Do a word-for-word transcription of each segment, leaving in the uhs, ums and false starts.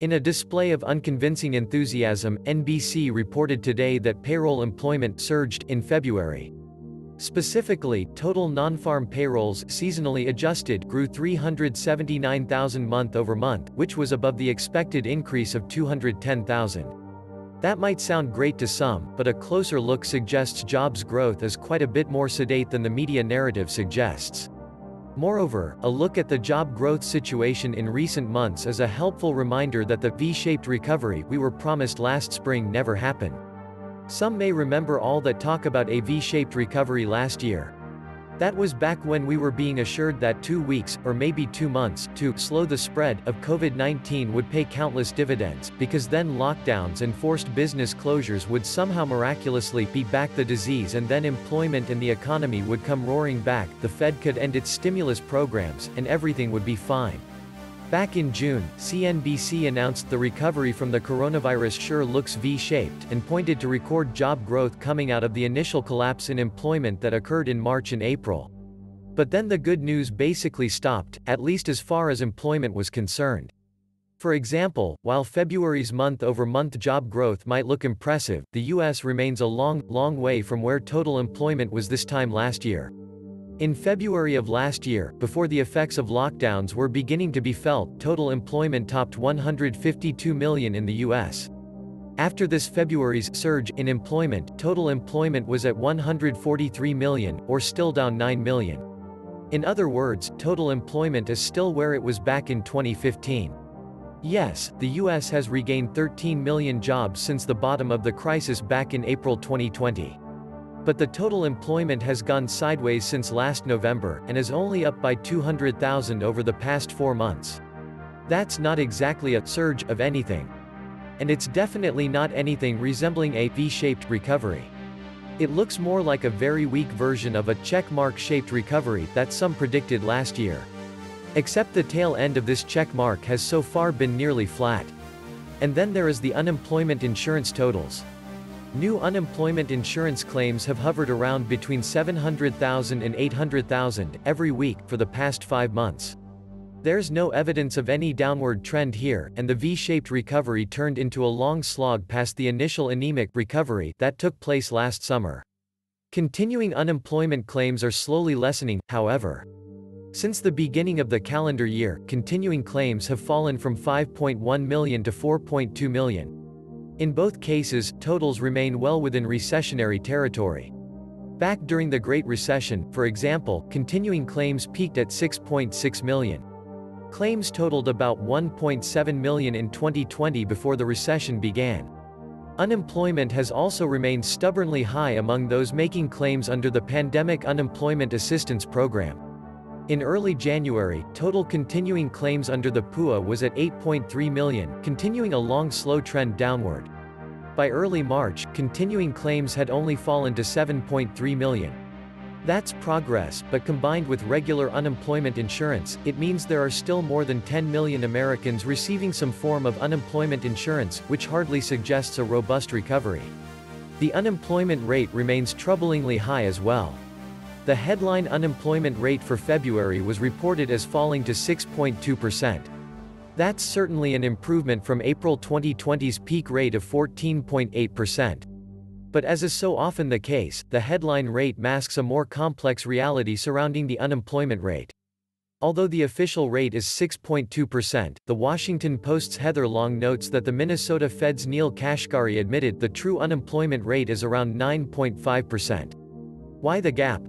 In a display of unconvincing enthusiasm, N B C reported today that payroll employment surged in February. Specifically, total non-farm payrolls, seasonally adjusted, grew three hundred seventy-nine thousand month-over-month, which was above the expected increase of two hundred ten thousand. That might sound great to some, but a closer look suggests jobs growth is quite a bit more sedate than the media narrative suggests. Moreover, a look at the job growth situation in recent months is a helpful reminder that the V-shaped recovery we were promised last spring never happened. Some may remember all that talk about a V-shaped recovery last year. That was back when we were being assured that two weeks, or maybe two months, to slow the spread of COVID nineteen would pay countless dividends, because then lockdowns and forced business closures would somehow miraculously beat back the disease, and then employment and the economy would come roaring back, the Fed could end its stimulus programs, and everything would be fine. Back in June, C N B C announced the recovery from the coronavirus sure looks V-shaped, and pointed to record job growth coming out of the initial collapse in employment that occurred in March and April. But then the good news basically stopped, at least as far as employment was concerned. For example, while February's month-over-month job growth might look impressive, the U S remains a long, long way from where total employment was this time last year. In February of last year, before the effects of lockdowns were beginning to be felt, total employment topped one hundred fifty-two million in the U S. After this February's surge in employment, total employment was at one hundred forty-three million, or still down nine million. In other words, total employment is still where it was back in twenty fifteen. Yes, the U S has regained thirteen million jobs since the bottom of the crisis back in April twenty twenty. But the total employment has gone sideways since last November, and is only up by two hundred thousand over the past four months. That's not exactly a surge of anything. And it's definitely not anything resembling a V-shaped recovery. It looks more like a very weak version of a checkmark-shaped recovery that some predicted last year. Except the tail end of this checkmark has so far been nearly flat. And then there is the unemployment insurance totals. New unemployment insurance claims have hovered around between seven hundred thousand and eight hundred thousand every week for the past five months. There's no evidence of any downward trend here, and the V-shaped recovery turned into a long slog past the initial anemic recovery that took place last summer. Continuing unemployment claims are slowly lessening, however. Since the beginning of the calendar year, continuing claims have fallen from five point one million to four point two million. In both cases, totals remain well within recessionary territory. Back during the Great Recession, for example, continuing claims peaked at six point six million. Claims totaled about one point seven million in twenty twenty before the recession began. Unemployment has also remained stubbornly high among those making claims under the Pandemic Unemployment Assistance Program. In early January, total continuing claims under the P U A was at eight point three million, continuing a long slow trend downward. By early March, continuing claims had only fallen to seven point three million. That's progress, but combined with regular unemployment insurance, it means there are still more than ten million Americans receiving some form of unemployment insurance, which hardly suggests a robust recovery. The unemployment rate remains troublingly high as well. The headline unemployment rate for February was reported as falling to six point two percent. That's certainly an improvement from April twenty twenty's peak rate of fourteen point eight percent. But as is so often the case, the headline rate masks a more complex reality surrounding the unemployment rate. Although the official rate is six point two percent, The Washington Post's Heather Long notes that the Minnesota Fed's Neil Kashkari admitted the true unemployment rate is around nine point five percent. Why the gap?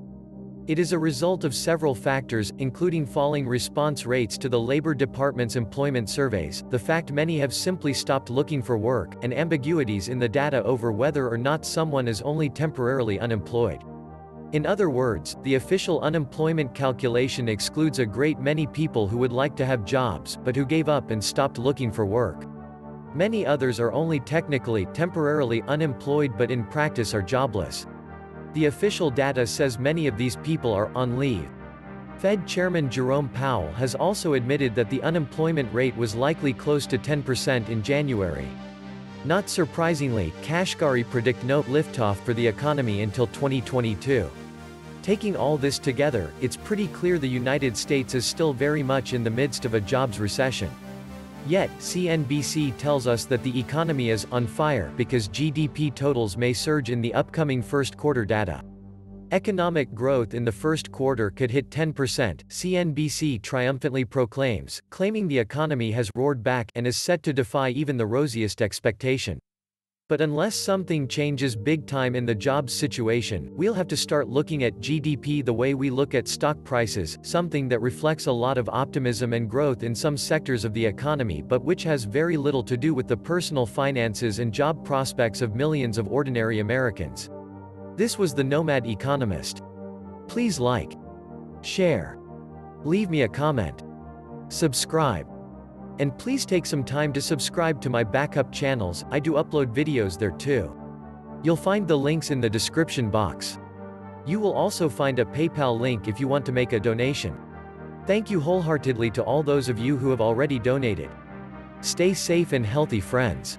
It is a result of several factors, including falling response rates to the Labor Department's employment surveys, the fact many have simply stopped looking for work, and ambiguities in the data over whether or not someone is only temporarily unemployed. In other words, the official unemployment calculation excludes a great many people who would like to have jobs, but who gave up and stopped looking for work. Many others are only technically, temporarily unemployed, but in practice are jobless. The official data says many of these people are on leave. Fed Chairman Jerome Powell has also admitted that the unemployment rate was likely close to ten percent in January. Not surprisingly, Kashkari predict no liftoff for the economy until twenty twenty-two. Taking all this together, it's pretty clear the United States is still very much in the midst of a jobs recession. Yet, C N B C tells us that the economy is on fire because G D P totals may surge in the upcoming first quarter data. Economic growth in the first quarter could hit ten percent, C N B C triumphantly proclaims, claiming the economy has roared back and is set to defy even the rosiest expectation. But unless something changes big time in the jobs situation, we'll have to start looking at G D P the way we look at stock prices, something that reflects a lot of optimism and growth in some sectors of the economy but which has very little to do with the personal finances and job prospects of millions of ordinary Americans. This was the Nomad Economist. Please like, share, leave me a comment, subscribe, and please take some time to subscribe to my backup channels. I do upload videos there too. You'll find the links in the description box. You will also find a PayPal link if you want to make a donation. Thank you wholeheartedly to all those of you who have already donated. Stay safe and healthy, friends.